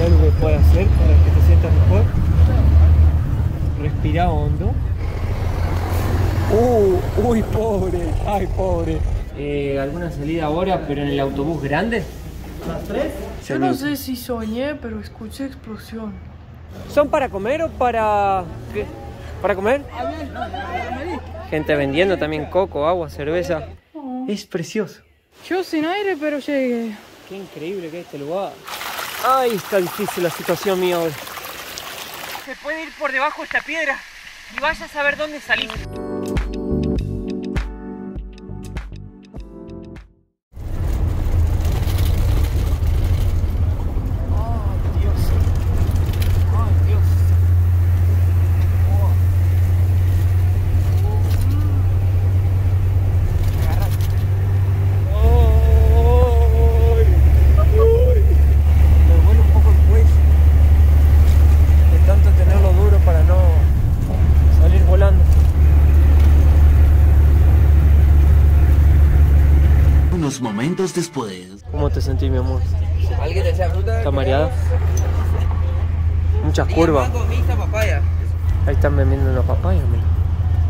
¿Hay algo que puedas hacer para que te sientas mejor? Respira hondo. ¡Uy, pobre! ¡Ay, pobre! ¿Alguna salida ahora, pero en el autobús grande? ¿Las tres? Yo no sé si soñé, pero escuché explosión. ¿Son para comer o para...? ¿Qué? ¿Para comer? Gente vendiendo también coco, agua, cerveza. Es precioso. Yo sin aire, pero llegué. Qué increíble que es este lugar. Ay, está difícil la situación mía hoy. Se puede ir por debajo de esta piedra y vaya a saber dónde salir. Momentos después. ¿Cómo te sentís, mi amor? ¿Está mareada? Muchas curvas. Ahí están vendiendo una papaya, mira.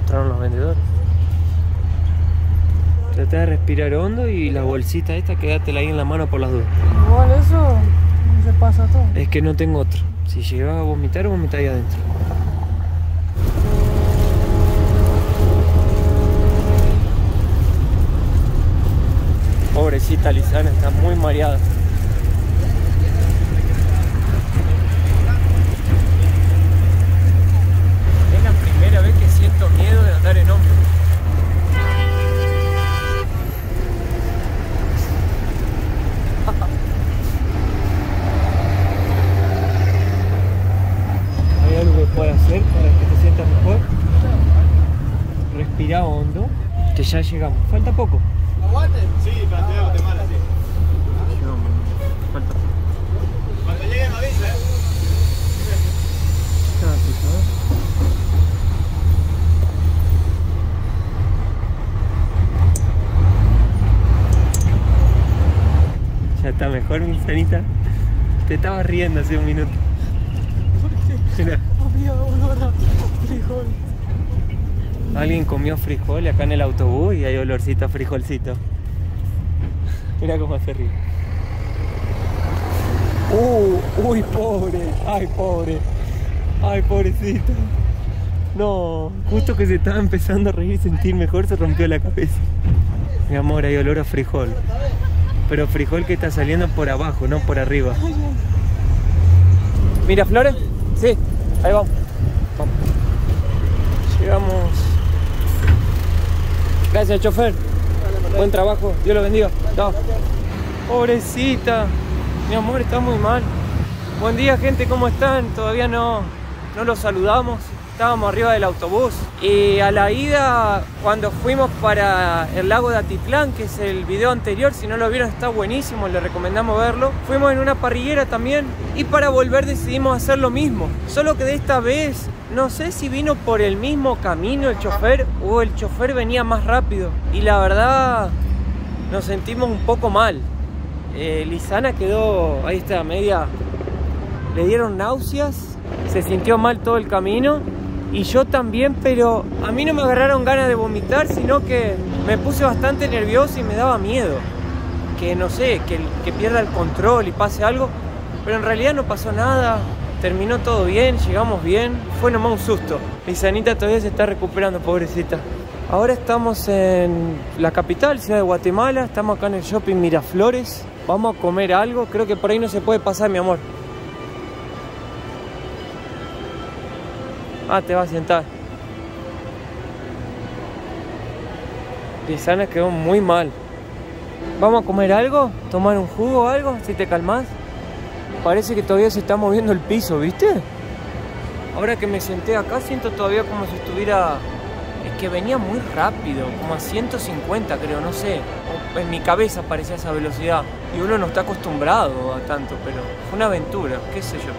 Entraron los vendedores. Trata de respirar hondo y la bolsita esta quédatela ahí en la mano por las dudas. Igual eso se pasa todo. Es que no tengo otro. Si llegas a vomitar, vomita ahí adentro. Pobrecita Lizana, está muy mareada. Es la primera vez que siento miedo de andar en hombros. ¿Hay algo que puedas hacer para que te sientas mejor? Respira hondo, que ya llegamos. Falta poco. Sí, para llegar a Guatemala, sí. Falta. Cuando llegue me avisa, ¿eh? Ya está mejor, mi sanita. Te estabas riendo hace un minuto. Había olor a frijoles. Alguien comió frijol acá en el autobús y hay olorcito a frijolcito. Mira cómo hace río. Uy, pobre. Ay, pobre. Ay, pobrecito. No, justo que se estaba empezando a reír y sentir mejor, se rompió la cabeza. Mi amor, hay olor a frijol. Pero frijol que está saliendo por abajo, no por arriba. ¿Miraflores? Sí, ahí vamos. Vamos. Llegamos. Gracias, chofer. Buen trabajo. Dios lo bendiga. No. Pobrecita. Mi amor, está muy mal. Buen día, gente. ¿Cómo están? Todavía no los saludamos. Estábamos arriba del autobús. Y a la ida, cuando fuimos para el lago de Atitlán, que es el video anterior, si no lo vieron, está buenísimo. Les recomendamos verlo. Fuimos en una parrillera también. Y para volver decidimos hacer lo mismo. Solo que de esta vez... no sé si vino por el mismo camino el chofer o el chofer venía más rápido. Y la verdad nos sentimos un poco mal. Lizana quedó, ahí está, media... le dieron náuseas, se sintió mal todo el camino. Y yo también, pero a mí no me agarraron ganas de vomitar, sino que me puse bastante nervioso y me daba miedo. Que no sé, que pierda el control y pase algo. Pero en realidad no pasó nada. Terminó todo bien, llegamos bien. Fue nomás un susto. Lizanita todavía se está recuperando, pobrecita. Ahora estamos en la capital, ciudad de Guatemala. Estamos acá en el shopping Miraflores. Vamos a comer algo. Creo que por ahí no se puede pasar, mi amor. Ah, te vas a sentar. Lizana quedó muy mal. ¿Vamos a comer algo? ¿Tomar un jugo o algo? Si te calmás. Parece que todavía se está moviendo el piso, ¿viste? Ahora que me senté acá siento todavía como si estuviera... es que venía muy rápido, como a 150 creo, no sé. En mi cabeza parecía esa velocidad. Y uno no está acostumbrado a tanto, pero fue una aventura, qué sé yo.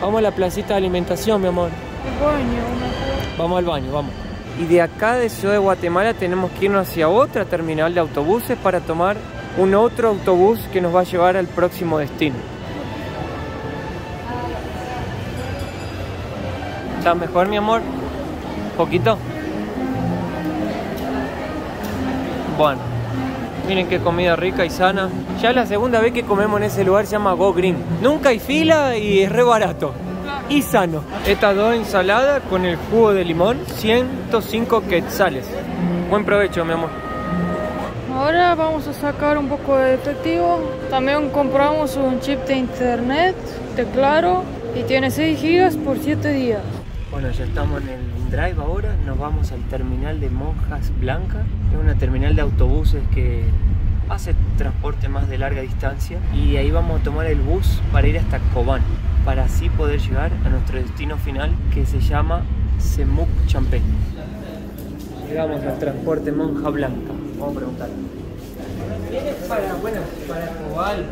Vamos a la placita de alimentación, mi amor. El baño, ¿no? Vamos al baño, vamos. Y de acá de Ciudad de Guatemala tenemos que irnos hacia otra terminal de autobuses para tomar un otro autobús que nos va a llevar al próximo destino. ¿Estás mejor, mi amor? ¿Un poquito? Bueno, miren qué comida rica y sana. Ya es la segunda vez que comemos en ese lugar, se llama Go Green. Nunca hay fila y es re barato y sano. Estas dos ensaladas con el jugo de limón, 105 quetzales. Buen provecho, mi amor. Ahora vamos a sacar un poco de efectivo. También compramos un chip de internet de Claro y tiene 6 gigas por 7 días. Bueno, ya estamos en el drive ahora. Nos vamos al terminal de Monja Blanca. Es una terminal de autobuses que hace transporte más de larga distancia. Y ahí vamos a tomar el bus para ir hasta Cobán, para así poder llegar a nuestro destino final, que se llama Semuc Champey. Llegamos al transporte Monja Blanca. Vamos a preguntar. ¿Tienes para, bueno, para Cobán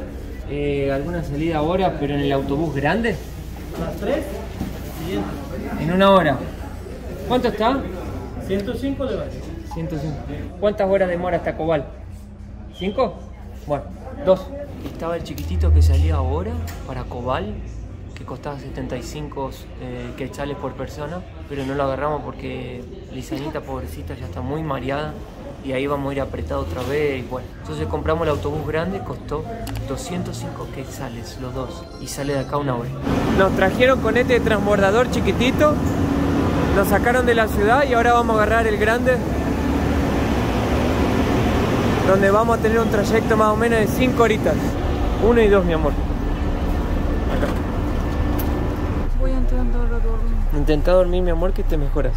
alguna salida ahora, pero en el autobús grande? ¿Las 3? Sí. En una hora. ¿Cuánto está? 105 de base. 105. ¿Cuántas horas demora hasta Cobán? ¿5? Bueno, 2. Estaba el chiquitito que salía ahora para Cobán, que costaba 75 quetzales por persona, pero no lo agarramos porque Lisanita, pobrecita, ya está muy mareada y ahí vamos a ir apretado otra vez. Y bueno, entonces compramos el autobús grande, costó 205 quetzales los dos y sale de acá una hora. Nos trajeron con este transbordador chiquitito, nos sacaron de la ciudad y ahora vamos a agarrar el grande, donde vamos a tener un trayecto más o menos de 5 horitas. 1 y 2, mi amor. Acá. Voy a intentar dormir. Intenta dormir, mi amor, que te mejoras.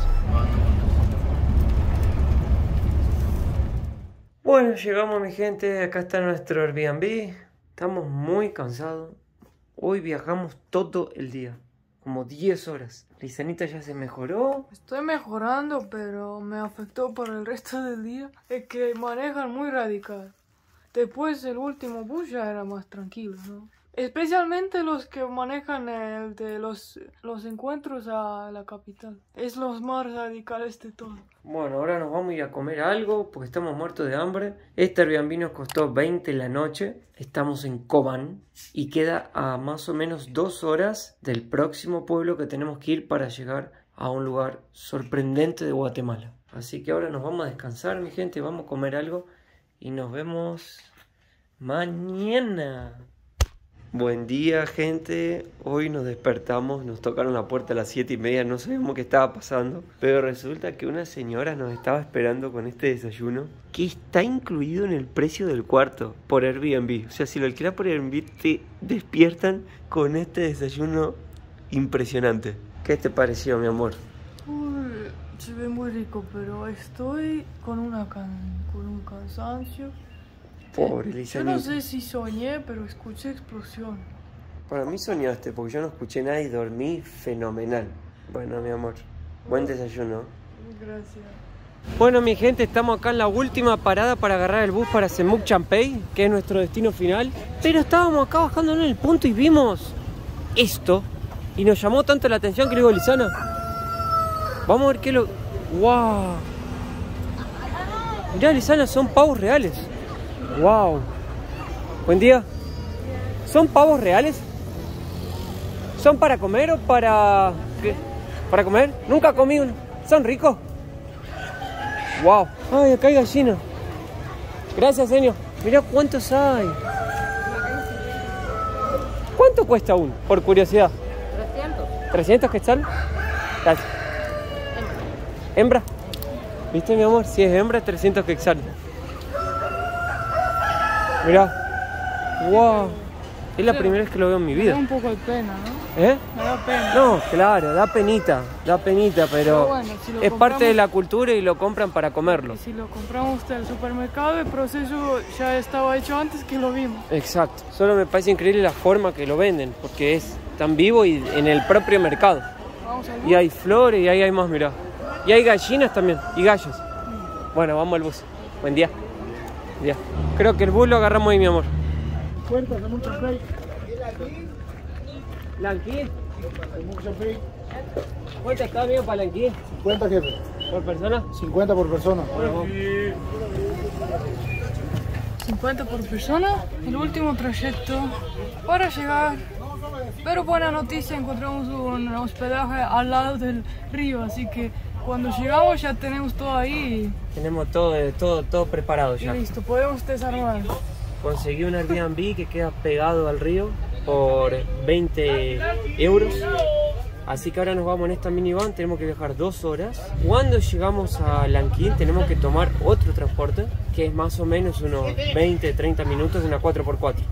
Bueno, llegamos, mi gente. Acá está nuestro Airbnb. Estamos muy cansados. Hoy viajamos todo el día, como 10 horas. Lisanita ya se mejoró. Estoy mejorando, pero me afectó por el resto del día. Es que manejan muy radical. Después el último bus ya era más tranquilo, ¿no? Especialmente los que manejan el de los encuentros a la capital. Es los más radicales de todo. Bueno, ahora nos vamos a ir a comer algo porque estamos muertos de hambre. Este Airbnb nos costó 20 la noche. Estamos en Cobán y queda a más o menos 2 horas del próximo pueblo que tenemos que ir para llegar a un lugar sorprendente de Guatemala. Así que ahora nos vamos a descansar, mi gente. Vamos a comer algo y nos vemos mañana. Buen día, gente. Hoy nos despertamos, nos tocaron la puerta a las 7:30, no sabíamos qué estaba pasando, pero resulta que una señora nos estaba esperando con este desayuno que está incluido en el precio del cuarto por Airbnb. O sea, si lo alquilas por Airbnb te despiertan con este desayuno impresionante. ¿Qué te pareció, mi amor? Uy, se ve muy rico, pero estoy con un cansancio. Pobre Lisanita. Yo no sé si soñé, pero escuché explosión. Para mí soñaste, porque yo no escuché nada y dormí fenomenal. Bueno, mi amor, buen desayuno. Gracias. Bueno, mi gente, estamos acá en la última parada para agarrar el bus para Semuc Champey, que es nuestro destino final. Pero estábamos acá bajando en el punto y vimos esto. Y nos llamó tanto la atención que le digo, Lisana, vamos a ver qué lo... ¡Wow! Mirá, Lisana, son pavos reales. Wow. Buen día. ¿Son pavos reales? ¿Son para comer o para qué? ¿Para comer? Nunca comí uno. ¿Son ricos? Wow. Ay, acá hay gallina. Gracias, señor. Mirá cuántos hay. ¿Cuánto cuesta uno? Por curiosidad. 300 quetzales. Gracias. ¿Hembra? ¿Viste, mi amor? Si es hembra, 300 quetzales. Mirá, wow, es la primera vez que lo veo en mi vida. Me da un poco de pena, ¿no? ¿Eh? Me da pena. No, claro, da penita, pero bueno, si es compramos... parte de la cultura y lo compran para comerlo. Y si lo compramos del supermercado, el proceso ya estaba hecho antes que lo vimos. Exacto, solo me parece increíble la forma que lo venden, porque es tan vivo y en el propio mercado. Vamos al bus. Y hay flores y ahí hay más, mirá. Y hay gallinas también, y gallos. Mm. Bueno, vamos al bus. Buen día. Ya. Creo que el bus lo agarramos ahí, mi amor. ¿Cuántas? Semuc Champey. ¿Lanquín? Semuc Champey. ¿Cuántas está bien para Lanquín? 50, jefe. ¿Por persona? 50 por persona. Bueno, 50 por persona. El último trayecto para llegar Pero buena noticia, encontramos un hospedaje al lado del río, así que cuando llegamos ya tenemos todo ahí. Tenemos todo preparado ya. Y listo, podemos desarmar. Conseguí un Airbnb que queda pegado al río por 20 €. Así que ahora nos vamos en esta minivan, tenemos que viajar 2 horas. Cuando llegamos a Lanquín tenemos que tomar otro transporte, que es más o menos unos 20-30 minutos en una 4x4.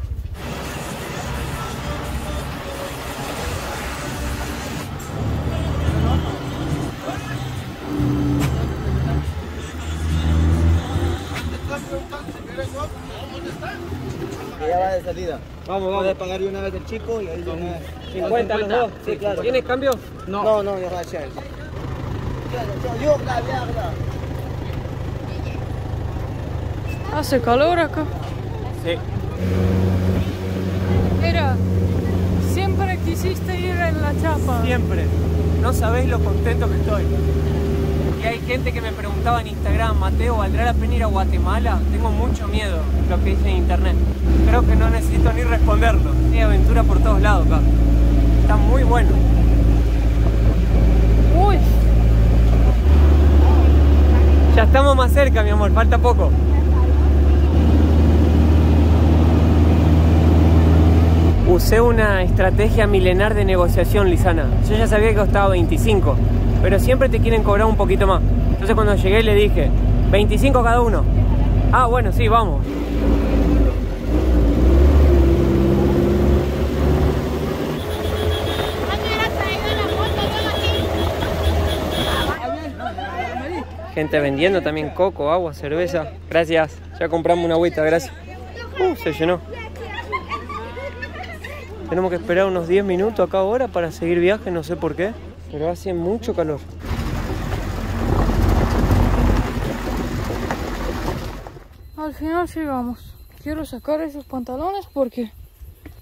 Ya va de salida. Vamos a pagarle una vez el chico y ahí viene. 50 los dos. Sí, claro. ¿Tienes cambio? No. No, yo voy a echar. Hace calor acá. Sí. Mira, siempre quisiste ir en la chapa. Siempre. No sabés lo contento que estoy. Y hay gente que me preguntaba en Instagram, Mateo, ¿valdrá la pena ir a Guatemala? Tengo mucho miedo lo que dice en internet. Creo que no necesito ni responderlo. Hay aventura por todos lados acá. Está muy bueno. Uy. Ya estamos más cerca, mi amor. Falta poco. Usé una estrategia milenar de negociación, Lizana. Yo ya sabía que costaba 25. Pero siempre te quieren cobrar un poquito más. Entonces cuando llegué le dije, 25 cada uno. Ah, bueno, sí, vamos. Gente vendiendo también coco, agua, cerveza. Gracias, ya compramos una agüita, gracias. Se llenó. Tenemos que esperar unos 10 minutos acá ahora para seguir viaje, no sé por qué. Pero hace mucho calor. Al final llegamos. Quiero sacar esos pantalones porque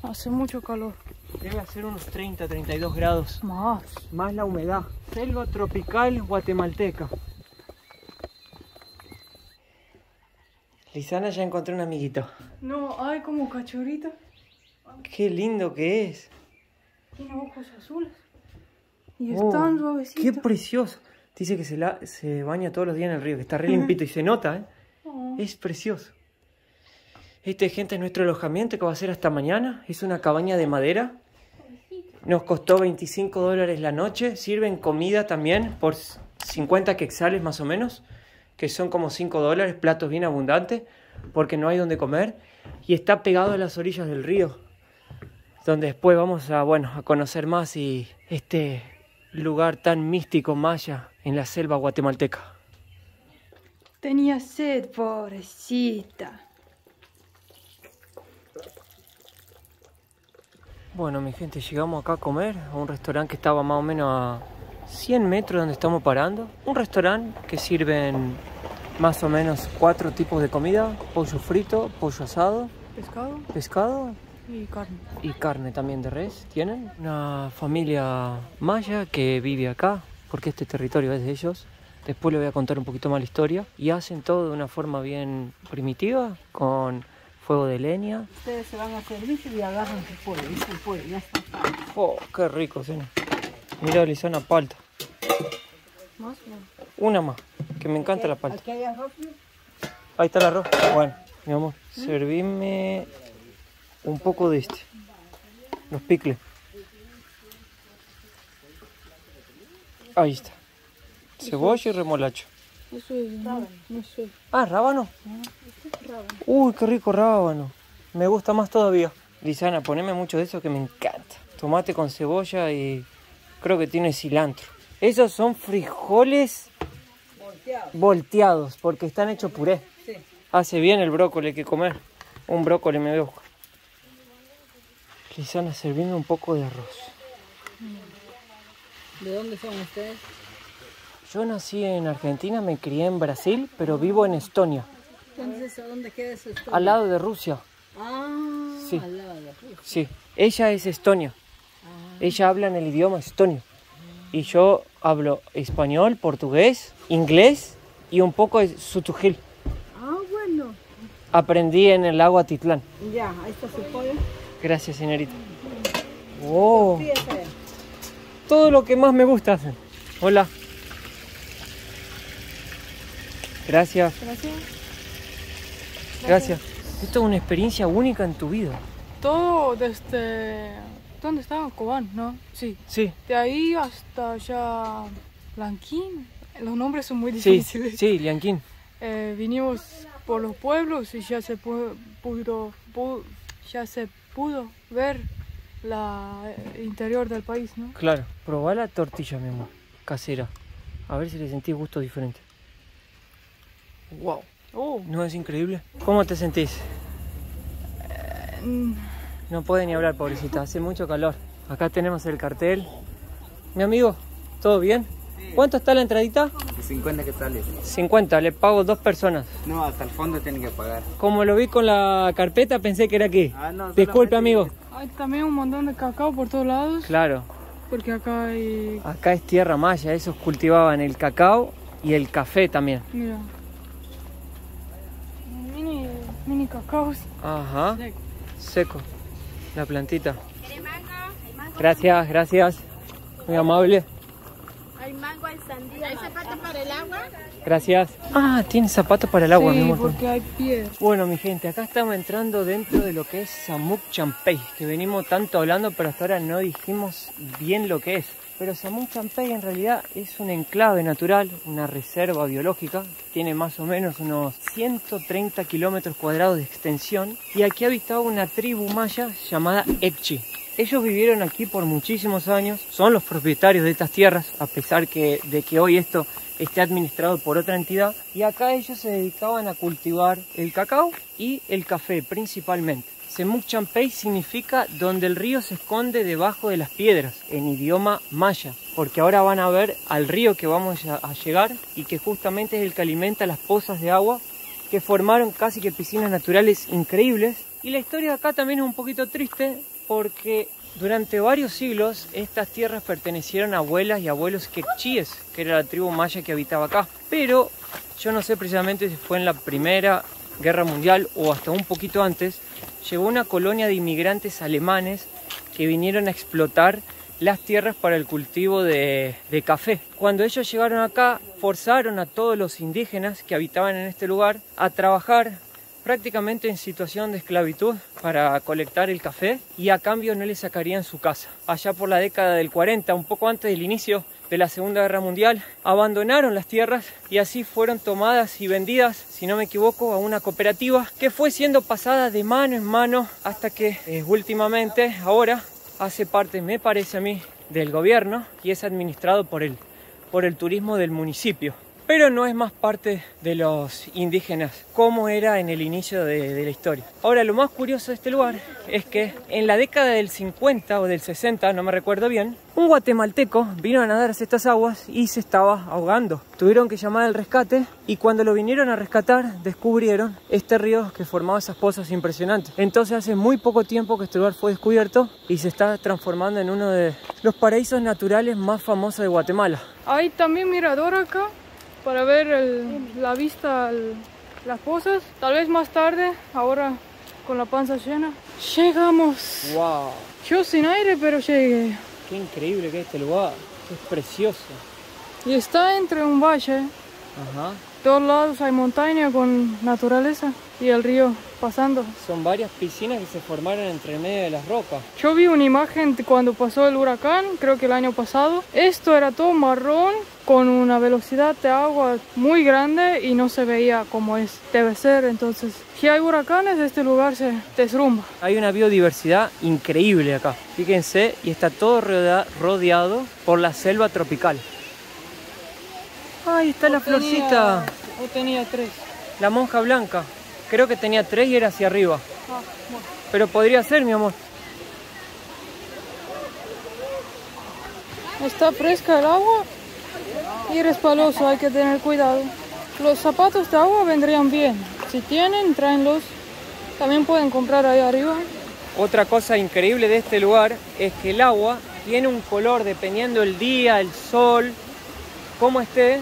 hace mucho calor. Debe hacer unos 30, 32 grados. Más. Más la humedad. Selva tropical guatemalteca. Lizana, ya encontré un amiguito. No, hay como cachorrita. Qué lindo que es. Tiene ojos azules. Y es tan suavecito. ¡Qué precioso! Dice que se baña todos los días en el río, que está re limpito y se nota, ¿eh? Es precioso. Este, gente, es nuestro alojamiento que va a ser hasta mañana. Es una cabaña de madera. Nos costó $25 la noche. Sirven comida también por 50 quetzales más o menos, que son como $5, platos bien abundantes, porque no hay donde comer. Y está pegado a las orillas del río, donde después vamos a, bueno, a conocer más y este lugar tan místico maya en la selva guatemalteca. Tenía sed, pobrecita. Bueno, mi gente, llegamos acá a comer a un restaurante que estaba más o menos a 100 metros donde estamos parando. Un restaurante que sirven más o menos 4 tipos de comida: pollo frito, pollo asado, pescado y carne. Y carne también de res tienen. Una familia maya que vive acá, porque este territorio es de ellos. Después les voy a contar un poquito más la historia. Y hacen todo de una forma bien primitiva, con fuego de leña. Ustedes se van a servicio y agarran su pollo, ya está. ¡Oh, qué rico, cena! Mirá, Lizana, palta. ¿Más? No. Una más, que me encanta la palta. ¿Aquí hay arroz? Ahí está el arroz. Bueno, mi amor, servime un poco de este, los picles. Ahí está. Cebolla y remolacho. Eso es rábano. Ah, rábano. Uy, qué rico rábano. Me gusta más todavía. Lizana, poneme mucho de eso que me encanta. Tomate con cebolla y creo que tiene cilantro. Esos son frijoles volteados porque están hechos puré. Sí. Hace bien el brócoli, que comer. Un brócoli me veo. Lizana, serviendo un poco de arroz. ¿De dónde son ustedes? Yo nací en Argentina, me crié en Brasil, pero vivo en Estonia. Entonces, ¿a dónde queda esa Estonia? Al lado de Rusia. Ah, sí. Al lado de Rusia. Sí, ella es estonia. Ah. Ella habla en el idioma estonio. Ah. Y yo hablo español, portugués, inglés y un poco de sutujil. Ah, bueno. Aprendí en el lago Atitlán. Ya, ahí está su pollo. Gracias, señorita. Oh. Todo lo que más me gusta hacen. Hola. Gracias. Gracias. Gracias. Esto es una experiencia única en tu vida. Todo desde... ¿Dónde estaba? Cobán, ¿no? Sí. Sí. De ahí hasta allá... Lanquín. Los nombres son muy difíciles. Sí, sí, Lanquín. Vinimos por los pueblos y ya se pudo ver el interior del país, ¿no? Claro. Probá la tortilla, mi amor. Casera. A ver si le sentís gusto diferente. Wow. Oh. ¿No es increíble? ¿Cómo te sentís? No puede ni hablar, pobrecita. Hace mucho calor. Acá tenemos el cartel. Mi amigo, ¿todo bien? Sí. ¿Cuánto está la entradita? 50 que sale. 50, le pago 2 personas. No, hasta el fondo tienen que pagar. Como lo vi con la carpeta, pensé que era aquí. Ah, no, disculpe, amigo. Hay también un montón de cacao por todos lados. Claro. Porque acá hay... Acá es tierra maya. Esos cultivaban el cacao y el café también. Mira. Mini cacaos. Ajá. Seco. La plantita. ¿Quieres mango? ¿Hay mango? Gracias, gracias. Muy amable. Hay mango, hay sandía. ¿Hay zapatos para el agua? Gracias. Ah, tiene zapatos para el agua, mi amor. Sí, porque hay pies. Bueno, mi gente, acá estamos entrando dentro de lo que es Semuc Champey, que venimos tanto hablando, pero hasta ahora no dijimos bien lo que es. Pero Semuc Champey en realidad es un enclave natural, una reserva biológica, que tiene más o menos unos 130 kilómetros cuadrados de extensión. Y aquí habitaba una tribu maya llamada Q'eqchi'. Ellos vivieron aquí por muchísimos años, son los propietarios de estas tierras, a pesar de que hoy esto esté administrado por otra entidad. Y acá ellos se dedicaban a cultivar el cacao y el café principalmente. Semuc Champey significa donde el río se esconde debajo de las piedras, en idioma maya, porque ahora van a ver al río que vamos a llegar y que justamente es el que alimenta las pozas de agua que formaron casi que piscinas naturales increíbles. Y la historia de acá también es un poquito triste porque durante varios siglos estas tierras pertenecieron a abuelas y abuelos q'eqchíes, que era la tribu maya que habitaba acá. Pero yo no sé precisamente si fue en la Primera Guerra Mundial o hasta un poquito antes, llegó una colonia de inmigrantes alemanes que vinieron a explotar las tierras para el cultivo de café. Cuando ellos llegaron acá, forzaron a todos los indígenas que habitaban en este lugar a trabajar prácticamente en situación de esclavitud para colectar el café y a cambio no les sacarían su casa. Allá por la década del 40, un poco antes del inicio de la Segunda Guerra Mundial, abandonaron las tierras y así fueron tomadas y vendidas, si no me equivoco, a una cooperativa que fue siendo pasada de mano en mano hasta que últimamente, ahora, hace parte, me parece a mí, del gobierno y es administrado por el turismo del municipio. Pero no es más parte de los indígenas, como era en el inicio de la historia. Ahora, lo más curioso de este lugar es que en la década del 50 o del 60, no me recuerdo bien, un guatemalteco vino a nadar hacia estas aguas y se estaba ahogando. Tuvieron que llamar al rescate y cuando lo vinieron a rescatar, descubrieron este río que formaba esas pozas impresionantes. Entonces, hace muy poco tiempo que este lugar fue descubierto y se está transformando en uno de los paraísos naturales más famosos de Guatemala. Hay también mirador acá para ver la vista, las cosas. Tal vez más tarde, ahora con la panza llena. Llegamos. Wow. Yo sin aire, pero llegué. Qué increíble que es este lugar. Es precioso. Y está entre un valle. Ajá. Todos lados hay montaña con naturaleza y el río pasando. Son varias piscinas que se formaron entre medio de las rocas. Yo vi una imagen de cuando pasó el huracán, creo que el año pasado. Esto era todo marrón con una velocidad de agua muy grande y no se veía como es debe ser. Entonces, si hay huracanes, este lugar se desrumba. Hay una biodiversidad increíble acá. Fíjense, y está todo rodeado por la selva tropical. Ahí está la florcita. Yo tenía 3. La monja blanca. Creo que tenía 3 y era hacia arriba. Ah, bueno. Pero podría ser, mi amor. Está fresca el agua y es resbaloso, hay que tener cuidado. Los zapatos de agua vendrían bien. Si tienen, tráenlos. También pueden comprar ahí arriba. Otra cosa increíble de este lugar es que el agua tiene un color dependiendo el día, el sol, como esté,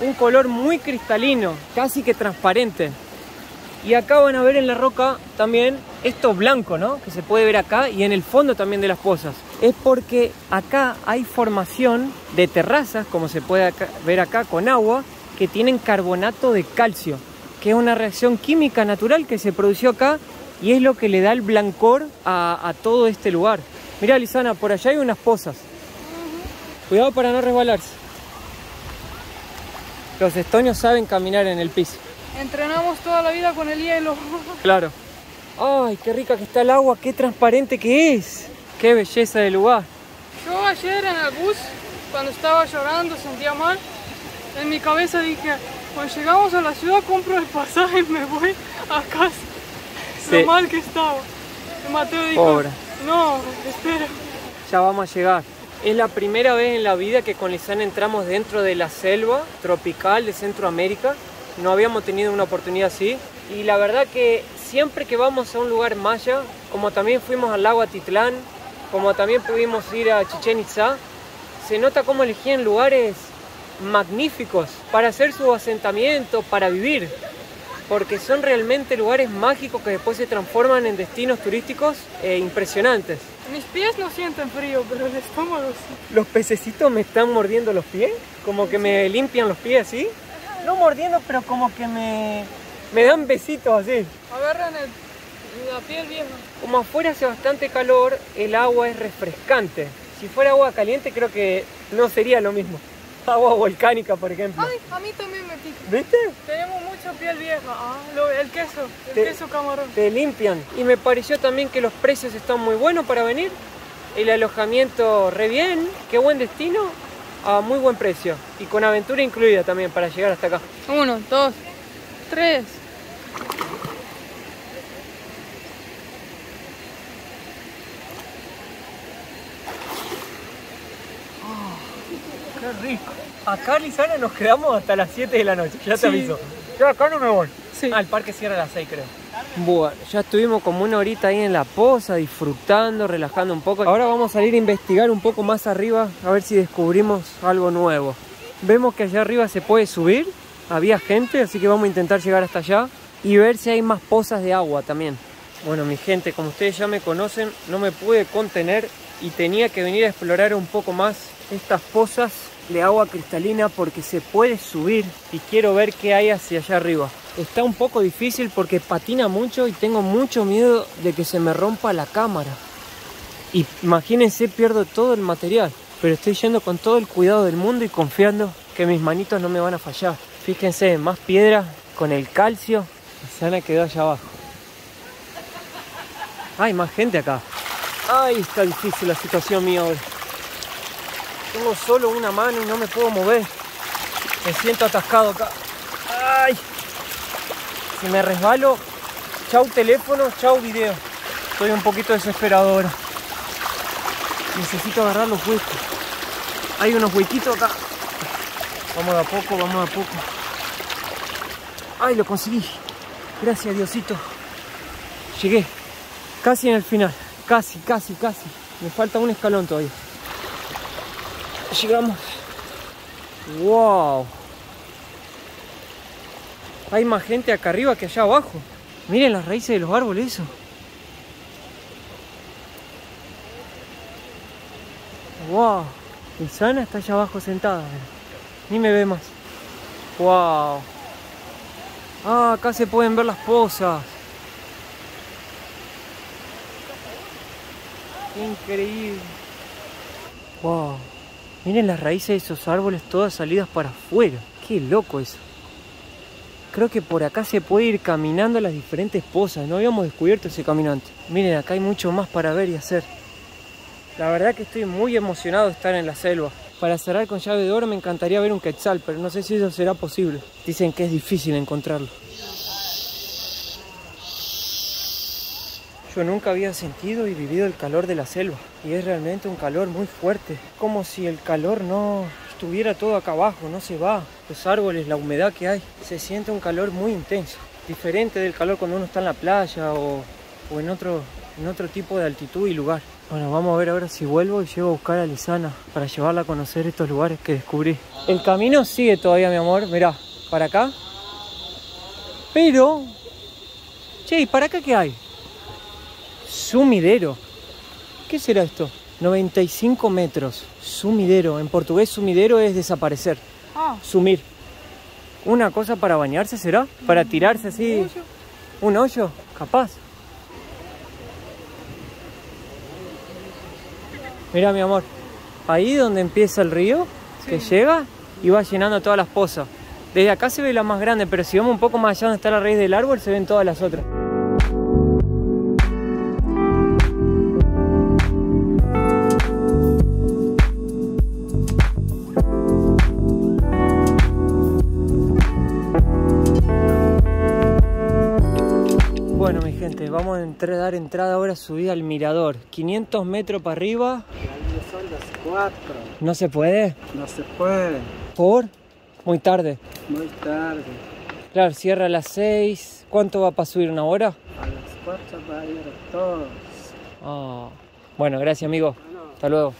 un color muy cristalino, casi que transparente. Y acá van a ver en la roca también esto blanco, ¿no? Que se puede ver acá y en el fondo también de las pozas. Es porque acá hay formación de terrazas, como se puede ver acá, con agua, que tienen carbonato de calcio, que es una reacción química natural que se produció acá y es lo que le da el blancor a todo este lugar. Mirá, Lisana, por allá hay unas pozas. Cuidado para no resbalarse. Los estonios saben caminar en el piso. Entrenamos toda la vida con el hielo. Claro. Ay, qué rica que está el agua, qué transparente que es. Qué belleza de lugar. Yo ayer en el bus, cuando estaba llorando, sentía mal. En mi cabeza dije, cuando llegamos a la ciudad compro el pasaje y me voy a casa. Sí. Lo mal que estaba. Y Mateo dijo, pobre. No, espera. Ya vamos a llegar. Es la primera vez en la vida que con Lisana entramos dentro de la selva tropical de Centroamérica. No habíamos tenido una oportunidad así y la verdad que siempre que vamos a un lugar maya, como también fuimos al lago Atitlán, como también pudimos ir a Chichén Itzá, se nota cómo elegían lugares magníficos para hacer su asentamiento, para vivir, porque son realmente lugares mágicos que después se transforman en destinos turísticos impresionantes. Mis pies no sienten frío, pero el estómago sí. ¿Los pececitos me están mordiendo los pies? Como que me limpian los pies, ¿sí? No mordiendo, pero como que me dan besitos así. Agarran la piel vieja. Como afuera hace bastante calor, el agua es refrescante. Si fuera agua caliente creo que no sería lo mismo. Agua volcánica, por ejemplo. Ay, a mí también me pica. ¿Viste? Tenemos mucha piel vieja. Ah, el queso camarón. Te limpian. Y me pareció también que los precios están muy buenos para venir. El alojamiento re bien. Qué buen destino. A muy buen precio y con aventura incluida también para llegar hasta acá. 1, 2, 3. Oh, qué rico. Acá, Lisana, nos quedamos hasta las 7 de la noche, ya te aviso. Yo acá no me voy. Sí. Ah, el parque cierra a las 6 creo. Bueno, ya estuvimos como una horita ahí en la poza, disfrutando, relajando un poco. Ahora vamos a salir a investigar un poco más arriba, a ver si descubrimos algo nuevo. Vemos que allá arriba se puede subir, había gente, así que vamos a intentar llegar hasta allá y ver si hay más pozas de agua también. Bueno, mi gente, como ustedes ya me conocen, no me pude contener y tenía que venir a explorar un poco más estas pozas de agua cristalina porque se puede subir y quiero ver qué hay hacia allá arriba. Está un poco difícil porque patina mucho y tengo mucho miedo de que se me rompa la cámara. Y imagínense, pierdo todo el material. Pero estoy yendo con todo el cuidado del mundo y confiando que mis manitos no me van a fallar. Fíjense, más piedra con el calcio. Sana quedó allá abajo. Hay más gente acá. Ay, está difícil la situación mía ahora. Tengo solo una mano y no me puedo mover. Me siento atascado acá. Ay. Si me resbalo, chau teléfono, chau video. Estoy un poquito desesperadora. Necesito agarrar los huecos. Hay unos huequitos acá. Vamos de a poco, vamos de a poco. Ay, lo conseguí. Gracias, Diosito. Llegué. Casi en el final. Casi, casi, casi. Me falta un escalón todavía. Llegamos. Wow. Hay más gente acá arriba que allá abajo. Miren las raíces de los árboles, eso. Wow. Lisana está allá abajo sentada. Ni me ve más. Wow. Ah, acá se pueden ver las pozas. Increíble. Wow. Miren las raíces de esos árboles todas salidas para afuera. Qué loco eso. Creo que por acá se puede ir caminando a las diferentes pozas. No habíamos descubierto ese caminante. Miren, acá hay mucho más para ver y hacer. La verdad que estoy muy emocionado de estar en la selva. Para cerrar con llave de oro me encantaría ver un quetzal, pero no sé si eso será posible. Dicen que es difícil encontrarlo. Yo nunca había sentido y vivido el calor de la selva. Y es realmente un calor muy fuerte. Como si el calor no estuviera todo acá abajo, no se va. Los árboles, la humedad que hay. Se siente un calor muy intenso. Diferente del calor cuando uno está en la playa o en otro tipo de altitud y lugar. Bueno, vamos a ver ahora si vuelvo y llego a buscar a Lisana para llevarla a conocer estos lugares que descubrí. El camino sigue todavía, mi amor. Mirá, para acá. Pero Che, ¿y para acá qué hay? Sumidero. ¿Qué será esto? 95 metros. Sumidero. En portugués sumidero es desaparecer. Ah. Sumir. ¿Una cosa para bañarse será? ¿Para tirarse así? ¿Un hoyo? ¿Un hoyo? Capaz. Mira, mi amor. Ahí donde empieza el río, sí, que llega y va llenando todas las pozas. Desde acá se ve la más grande, pero si vamos un poco más allá donde está la raíz del árbol, se ven todas las otras. Bueno, mi gente, vamos a dar entrada ahora, subida al mirador. 500 metros para arriba. Ahí son las 4. ¿No se puede? No se puede. ¿Por? Muy tarde. Muy tarde. Claro, cierra a las 6. ¿Cuánto va para subir? ¿Una hora? A las 4 va a ir a todos. Oh. Bueno, gracias, amigo. No. Hasta luego.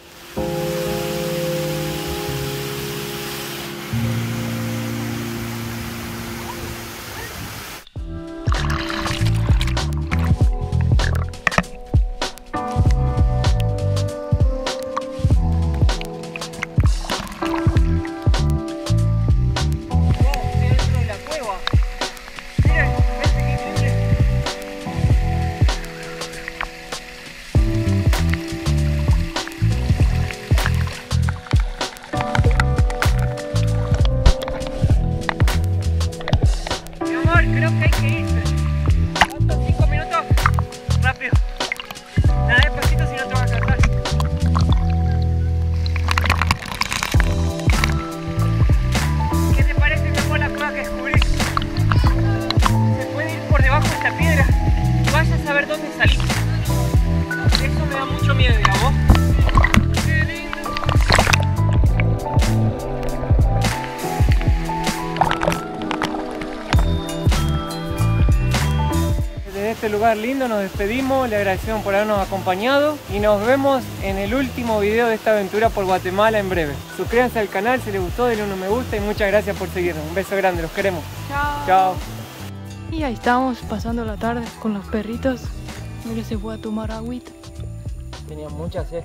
Lugar lindo, nos despedimos, le agradecemos por habernos acompañado y nos vemos en el último video de esta aventura por Guatemala en breve. Suscríbanse al canal si les gustó, denle un me gusta y muchas gracias por seguirnos. Un beso grande, los queremos. Chao. Chao. Y ahí estamos pasando la tarde con los perritos. Mira, se fue a tomar agüita. Tenían mucha sed.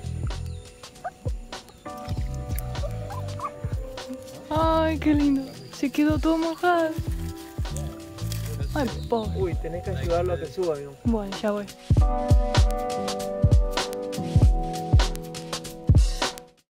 Ay, qué lindo. Se quedó todo mojado. Ay, pobre. Uy, tenés que ayudarlo a que suba, amigo. Bueno, ya voy.